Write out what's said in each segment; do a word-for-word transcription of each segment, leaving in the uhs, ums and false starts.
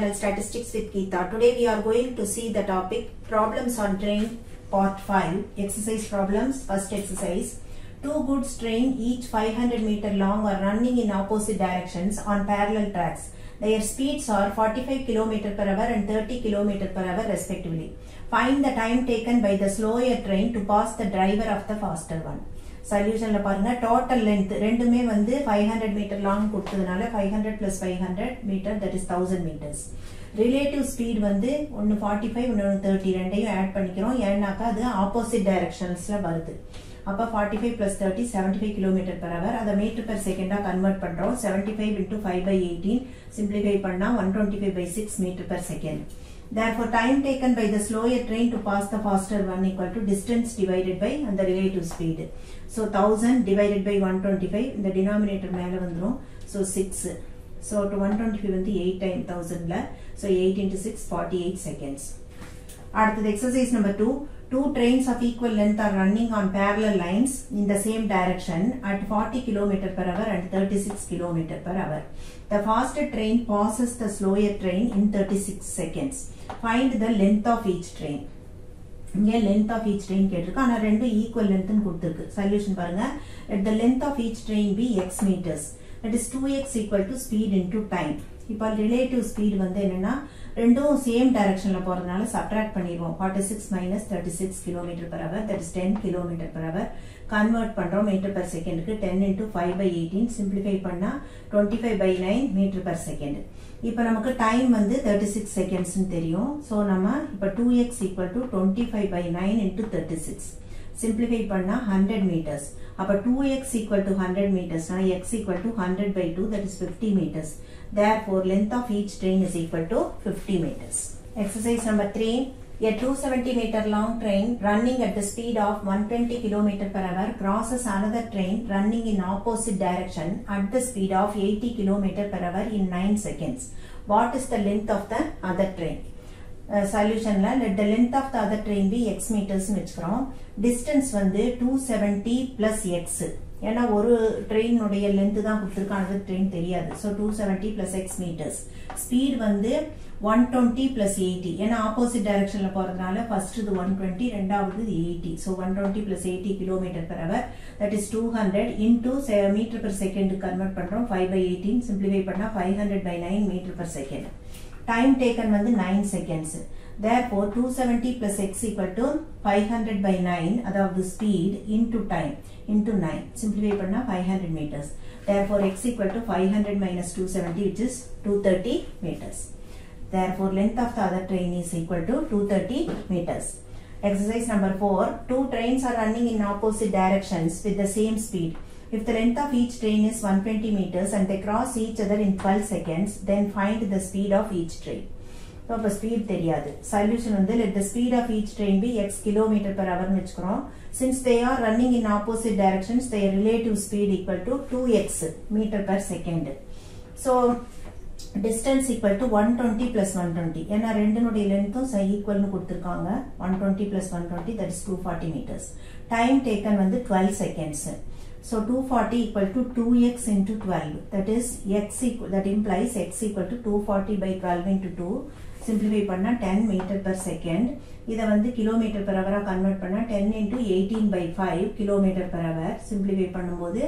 channel Statistics with Geetha. Today we are going to see the topic Problems on Train Part five. Exercise problems. First exercise. Two goods train each five hundred meter long are running in opposite directions on parallel tracks. Their speeds are forty-five kilometers per hour and thirty kilometers per hour respectively. Find the time taken by the slower train to pass the driver of the faster one. Solution la parunga, total length rendume vandu five hundred meter long kuduthadunala five hundred plus five hundred meter, that is one thousand meters. Relative speed vandu one forty-five one thirty rendayum add pannikrom yennaaka adu opposite directions la varudhu. Appa forty-five plus thirty seventy-five kilometers per hour, adha meter per second ah convert pandrom. Seventy-five into five by eighteen simplify panna one twenty-five by six meter per second. Therefore, time taken by the slower train to pass the faster one equal to distance divided by and the relative speed. So, one thousand divided by one twenty-five, in the denominator mele vandrum. So, six. So, to one twenty-five vandhu eight times one thousand la. So, eight into six, forty-eight seconds. Adutha exercise number two. Two trains of equal length are running on parallel lines in the same direction at forty kilometers per hour and thirty-six kilometers per hour. The faster train passes the slower train in thirty-six seconds. Find the length of each train. Here length of each train ketirukku, ana rendu equal length nu kuduthirukku. Solution parunga. Let the length of each train be x meters. That is two x equal to speed into time. இப்போ relative speed வந்து என்னன்னா ரெண்டும் same டைரக்ஷன்ல போறதுனால subtract பண்ணிடுவோம். forty-six minus thirty-six kilometers per hour, that is ten kilometers per hour. Convert பண்றோம் metre per செகண்ட்க்கு. ten into five by eighteen simplify பண்ணா twenty-five by nine metre per second. இப்போ நமக்கு டைம் வந்து thirty-six seconds னு தெரியும். So நம்ம இப்போ two x equal to twenty-five by nine into thirty-six. Simplify panna one hundred meters. Appa two x equal to one hundred meters na x equal to one hundred by two, that is fifty meters. Therefore, length of each train is equal to fifty meters. Exercise number three. A two hundred seventy meter long train running at the speed of one hundred twenty kilometers per hour crosses another train running in opposite direction at the speed of eighty kilometers per hour in nine seconds. What is the length of the other train? Uh, solution la, let the length of the other train be x meters nu vechukrom. Distance vandu two seventy plus x, ena oru train ude length dhaan kuduthirukka, another train theriyadhu. So two seventy plus x meters. Speed vandu one twenty plus eighty, ena opposite direction la poradhanaala first idu one twenty, rendavathu eighty. So one twenty plus eighty kilometers per hour, that is two hundred into meter per second convert pandrom. five by eighteen simplify panna five hundred by nine meter per second. Time taken வந்து nine seconds. Therefore, two seventy plus x equal to five hundred by nine, அதாவது speed into time into nine. Simplify பண்ணா five hundred meters. Therefore, x equal to five hundred minus two seventy, which is two hundred thirty meters. Therefore, length of the other train is equal to two hundred thirty meters. Exercise number four. Two trains are running in opposite directions with the same speed. If the length of each train is one hundred twenty meters and they cross each other in twelve seconds, then find the speed of each train. So, the speed theriyadu. Solution vandhu, let the speed of each train be x kilometers per hour nu vechukrom. Since they are running in opposite directions, their relative speed equal to two x meter per second. So, distance equal to one twenty plus one twenty. ஏன்னா ரெண்டு நோடி lengthம் சை equal நு குட்திருக்காங்க. one twenty plus one twenty, that is two hundred forty meters. Time taken வந்து twelve seconds. So two hundred forty equal to two x into twelve, that is x equal, that implies x equal to two hundred forty by twelve into two. Simplify panna ten meter per second. Idha vandu kilometer per hour convert panna ten into eighteen by five kilometer per hour. Simplify பண்ணும்போது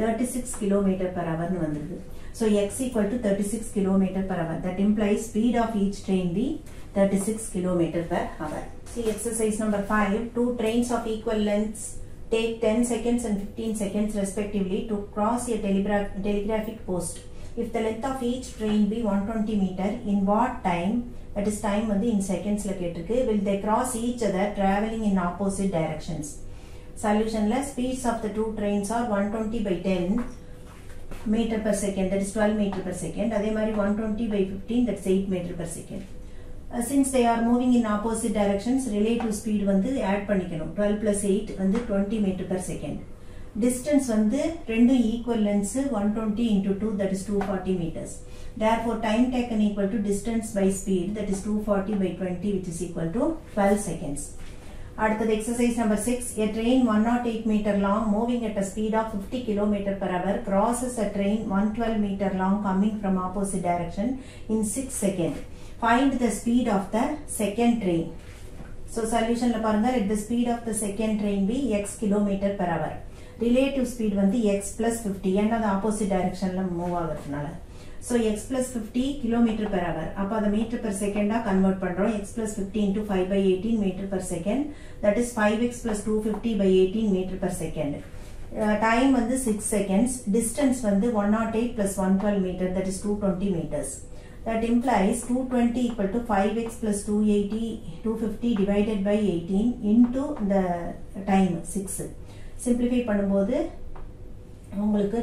thirty-six kilometer per hour nu vandrudhu. So x equal to thirty-six kilometer per hour, that implies speed of each train be thirty-six kilometer per hour. See exercise number five. Two trains of equal lengths take ten seconds and fifteen seconds respectively to cross a telegraph telegraphic post. If the length of each train be one hundred twenty meter, in what time, that is time vandu in seconds la ketirukku, will they cross each other traveling in opposite directions? Solution la, speeds of the two trains are one twenty by ten meter per second, that is twelve meter per second. Adhe mari one twenty by fifteen, that is eight meter per second. Uh, since they are moving in opposite directions, relative speed வந்து add பண்ணிக்கணும். twelve plus eight வந்து twenty meter per second. Distance வந்து two equal lengths, one twenty into two, that is two hundred forty meters. Therefore, time taken equal to distance by speed, that is two hundred forty by twenty, which is equal to twelve seconds. அடுத்தது exercise number six. A train one hundred eight meter long moving at a speed of fifty kilometers per hour crosses a train one hundred twelve meter long coming from opposite direction in six seconds. Find the speed of the second train. So solution la parunga, let the speed of the second train be x kilometer per hour. Relative speed vandhi x plus fifty and the opposite direction la move avarthunala. So x plus fifty kilometer per hour. Appa the meter per second da convert pandrom. X plus fifty into five by eighteen meter per second. That is five x plus two hundred fifty by eighteen meter per second. Uh, time vandhi six seconds. Distance vandhi one hundred eight plus one hundred twelve meter. That is two hundred twenty meters. That implies two hundred twenty equal to five x plus two hundred eighty, two hundred fifty divided by eighteen into the time six. Simplify pannumbodhu,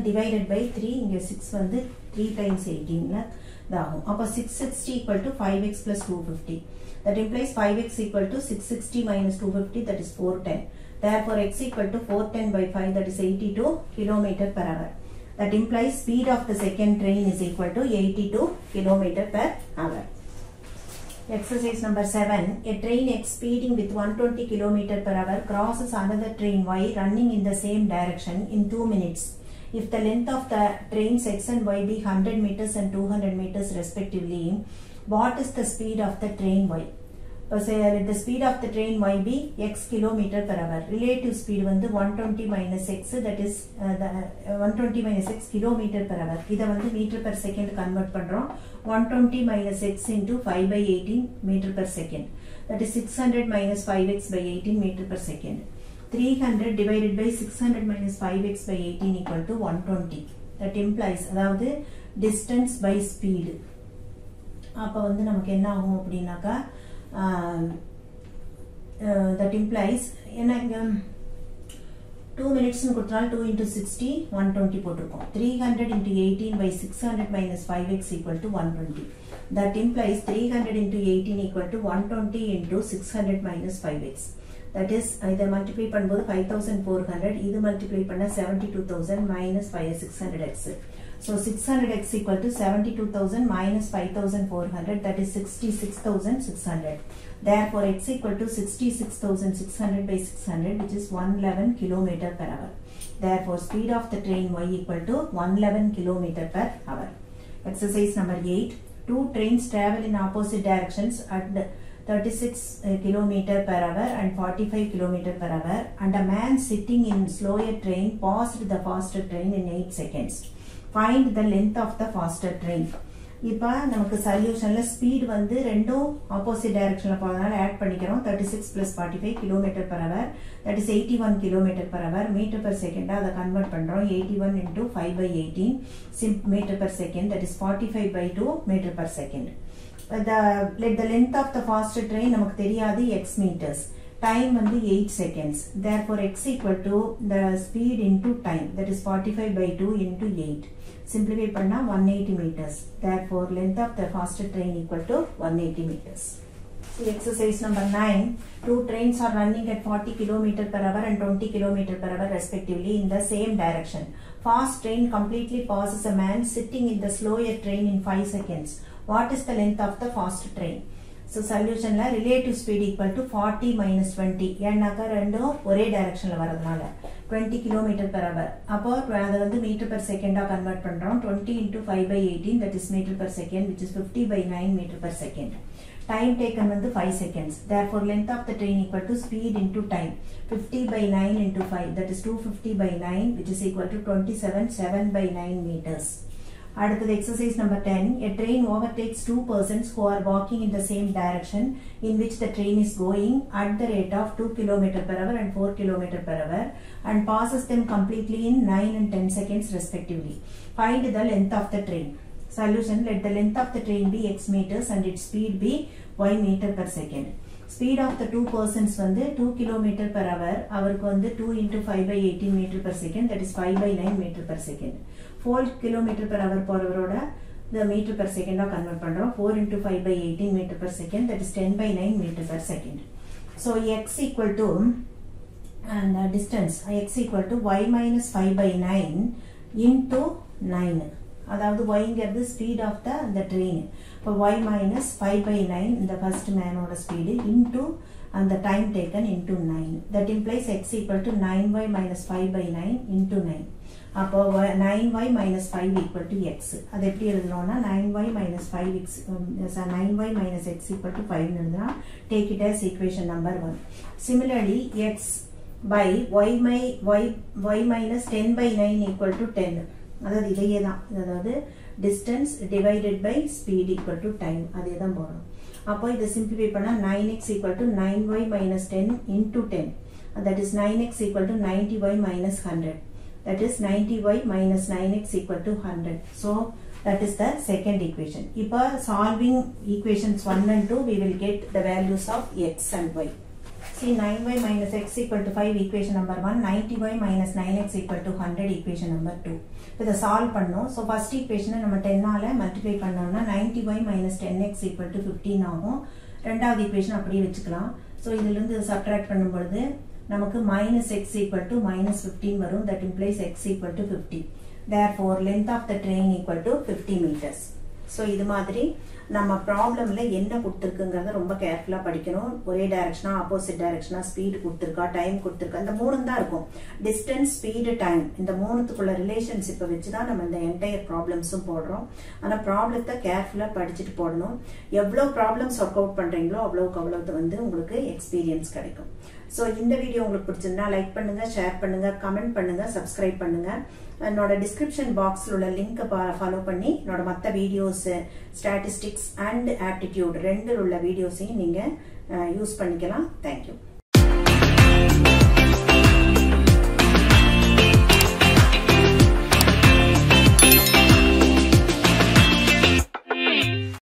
divided by three, six vandhu three times eighteen la dahum. Appa six hundred sixty equal to five x plus two hundred fifty. That implies five x equal to six hundred sixty minus two hundred fifty, that is four hundred ten. Therefore, x equal to four hundred ten by five, that is eighty-two kilometer per hour. That implies speed of the second train is equal to eighty-two kilometer per hour. Exercise number seven. A train X speeding with one hundred twenty kilometer per hour crosses another train Y running in the same direction in two minutes. If the length of the trains X and Y be one hundred meters and two hundred meters respectively, what is the speed of the train Y? So, let the speed of the train Y be x kilometer per hour. Relative speed வந்து one hundred twenty minus x, that is uh, the, uh, one hundred twenty minus x kilometer per hour. இதை வந்து meter per second convert பண்டுரும். one hundred twenty minus x into five by eighteen meter per second. That is six hundred minus five x by eighteen meter per second. three hundred divided by six hundred minus five x by eighteen equal to one hundred twenty. That implies, அதாவது distance by speed. அப்பா வந்து நமக்கு என்ன ஆகும் அப்படின்னாக்கா, Uh, uh, that implies in um, two minutes in kutral two into sixty one hundred twenty poturkom. three hundred into eighteen by six hundred minus five x equal to one hundred twenty. That implies three hundred into eighteen equal to one hundred twenty into six hundred minus five x. That is either multiply pannumbodhu five thousand four hundred, either multiply panna seventy-two thousand minus six hundred x. So six hundred x equal to seventy-two thousand minus five thousand four hundred, that is sixty-six thousand six hundred. Therefore x equal to sixty-six thousand six hundred by six hundred, which is one hundred eleven kilometer per hour. Therefore speed of the train y equal to one hundred eleven kilometer per hour. Exercise number eight. Two trains travel in opposite directions at thirty-six kilometer per hour and forty-five kilometer per hour, and a man sitting in slower train passed the faster train in eight seconds. Find the length of the faster train. இப்பா நமக்கு solutionல speed வந்து ரெண்டு opposite directionல போதுனால் add பண்ணிக்கிறோம். thirty-six plus forty-five km per hour, that is eighty-one km per hour, meter per second அதை convert பண்ணிரும். eighty-one into five by eighteen meter per second, that is forty-five by two meter per second. Let the length of the faster train நமக்கு தெரியாது x meters. Time வந்து eight seconds. Therefore x equal to the speed into time, that is forty-five by two into eight. Simplify பண்ணா one hundred eighty meters. Therefore length of the faster train equal to one hundred eighty meters. So exercise number nine. Two trains are running at forty km per hour and twenty km per hour respectively in the same direction. Fast train completely passes a man sitting in the slower train in five seconds. What is the length of the fast train? So solution la relative speed equal to forty minus twenty. ஏன்னாக்கா ரெண்டும் ஒரே directionல வரதுனால twenty km per hour. அப்போ அது வந்து meter per second convert பண்றோம். twenty into five by eighteen, that is meter per second, which is fifty by nine meter per second. Time taken வந்து five seconds. Therefore length of the train equal to speed into time. fifty by nine into five, that is two hundred fifty by nine, which is equal to twenty-seven, seven by nine meters. அடுத்தது exercise number ten. A train overtakes two persons who are walking in the same direction in which the train is going at the rate of two km per hour and four km per hour and passes them completely in nine and ten seconds respectively. Find the length of the train. Solution, let the length of the train be x meters and its speed be y meter per second. Speed of the two persons வந்து two km per hour, அவருக்கு வந்து two into five by eighteen meter per second, that is five by nine meter per second. four km per hour போறவரோட the meter per second convert பண்டுரும். four into five by eighteen meter per second, that is ten by nine meter per second. So x equal to and uh, distance x equal to y minus five by nine into nine. அதாவது y இங்கிறது speed of the, the train. Y minus five by nine, இந்த first man ஓட speed into and the time taken into nine. That implies x equal to nine y minus five by nine into nine. அப்போ nine y minus five equal to x. அது எப்படி எழுதணும்னா nine y minus five x nine y minus x equal to five எழுதுனா take it as equation number one. Similarly x by y by y y minus ten by nine equal to ten. அதாவது இதையே தான், அதாவது distance divided by speed equal to time, அதே தான் போறோம். அப்போ இதை simplify பண்ணா nine x equal to nine y minus ten into ten. That is nine x equal to ninety y minus one hundred. That is ninety y minus nine x equal to one hundred. So that is the second equation. Now solving equations one and two, we will get the values of x and y. See, nine y minus x equal to five equation number one, ninety y minus nine x equal to one hundred equation number two. With the solve pannu, so first equation number ten ala multiply pannu, ninety y minus ten x equal to fifteen ahum. Rendav equation appadi vechikalam. So idilundu subtract pannum bodhu நமக்கு minus x equal to minus fifteen வரும். That implies x equal to fifty. Therefore, length of the train equal to fifty meters. So, இது மாதிரி நம்ம problemல என்ன குட்திருக்குங்கிறது ரொம்ப carefulா படிக்கணும். ஒரே direction, opposite direction, speed குட்திருக்கா, time குட்திருக்கா, இந்த மூணுந்தான் இருக்கும். Distance, speed, time. இந்த மூணுத்துக்குள்ள relationship வெச்சுதான் நம்ம இந்த entire problemsும் போடுறோம். ஆனா problemத்தை carefulா படிச்சிட்டு போடணும். எவ்வளவு problems work out பண்றீங்களோ அவ்வளவுக்கு அவ்வளவு வந்து உங்களுக்கு experience கிடைக்கும். So, இந்த வீடியோ உங்களுக்கு பிடிச்சிருந்தா லைக் பண்ணுங்க, ஷேர் பண்ணுங்க, கமெண்ட் பண்ணுங்க, சப்ஸ்கிரைப் பண்ணுங்க. என்னோட டிஸ்கிரிப்ஷன் பாக்ஸ்ல உள்ள லிங்க் ஃபாலோ பண்ணி என்னோட மற்ற வீடியோஸ், ஸ்டாட்டிஸ்டிக்ஸ் அண்ட் ஆப்டிடியூட் ரெண்டு உள்ள வீடியோஸையும் நீங்க யூஸ் பண்ணிக்கலாம். தேங்க்யூ.